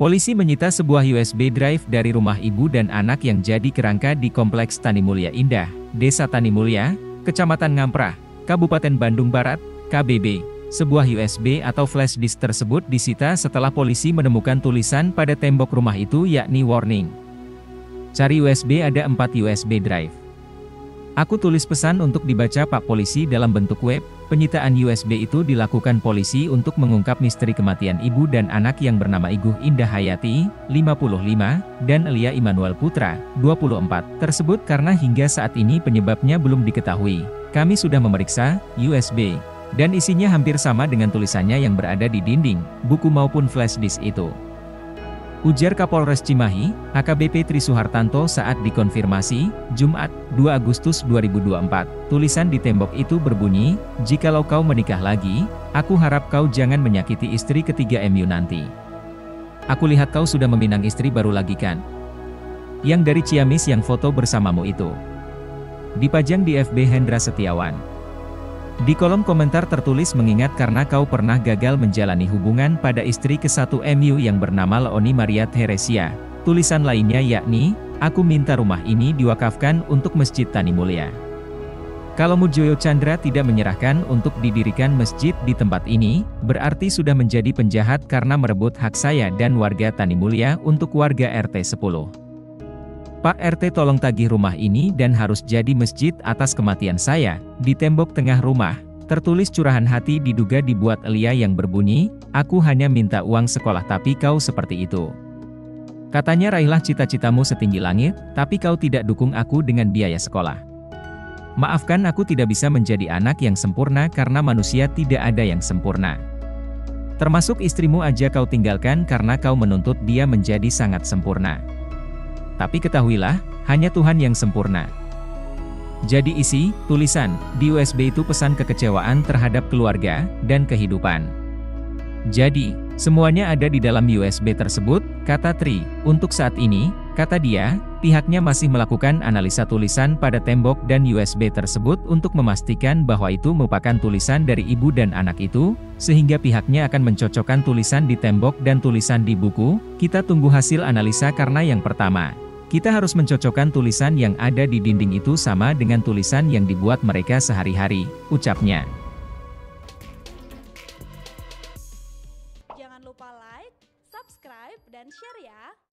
Polisi menyita sebuah USB drive dari rumah ibu dan anak yang jadi kerangka di Kompleks Tani Mulya Indah, Desa Tani Mulya, Kecamatan Ngamprah, Kabupaten Bandung Barat, KBB. Sebuah USB atau flash disk tersebut disita setelah polisi menemukan tulisan pada tembok rumah itu yakni warning. Cari USB ada 4 USB drive. Aku tulis pesan untuk dibaca Pak Polisi dalam bentuk web. Penyitaan USB itu dilakukan polisi untuk mengungkap misteri kematian ibu dan anak yang bernama Iguh Indah Hayati, 55, dan Elia Imanuel Putra, 24, tersebut karena hingga saat ini penyebabnya belum diketahui. Kami sudah memeriksa USB, dan isinya hampir sama dengan tulisannya yang berada di dinding, buku maupun flash disk itu. Ujar Kapolres Cimahi, AKBP Tri Suhartanto saat dikonfirmasi, Jumat, 2 Agustus 2024. Tulisan di tembok itu berbunyi, "Jikalau kau menikah lagi, aku harap kau jangan menyakiti istri ketiga MU nanti. Aku lihat kau sudah meminang istri baru lagi kan? Yang dari Ciamis yang foto bersamamu itu." Dipajang di FB Hendra Setiawan. Di kolom komentar tertulis mengingat karena kau pernah gagal menjalani hubungan pada istri ke-1 MU yang bernama Leony Maria Theressia. Tulisan lainnya yakni, aku minta rumah ini diwakafkan untuk Masjid Tani Mulya. Kalau Mudjoyo Tjandra tidak menyerahkan untuk didirikan masjid di tempat ini, berarti sudah menjadi penjahat karena merebut hak saya dan warga Tani Mulya untuk warga RT 10. Pak RT tolong tagih rumah ini dan harus jadi masjid atas kematian saya. Di tembok tengah rumah, tertulis curahan hati diduga dibuat Elia yang berbunyi, aku hanya minta uang sekolah tapi kau seperti itu. Katanya raihlah cita-citamu setinggi langit, tapi kau tidak dukung aku dengan biaya sekolah. Maafkan aku tidak bisa menjadi anak yang sempurna karena manusia tidak ada yang sempurna. Termasuk istrimu aja kau tinggalkan karena kau menuntut dia menjadi sangat sempurna. Tapi ketahuilah, hanya Tuhan yang sempurna. Jadi isi, tulisan, di USB itu pesan kekecewaan terhadap keluarga, dan kehidupan. Jadi, semuanya ada di dalam USB tersebut, kata Tri. Untuk saat ini, kata dia, pihaknya masih melakukan analisa tulisan pada tembok dan USB tersebut untuk memastikan bahwa itu merupakan tulisan dari ibu dan anak itu, sehingga pihaknya akan mencocokkan tulisan di tembok dan tulisan di buku. Kita tunggu hasil analisa karena yang pertama, kita harus mencocokkan tulisan yang ada di dinding itu sama dengan tulisan yang dibuat mereka sehari-hari, ucapnya.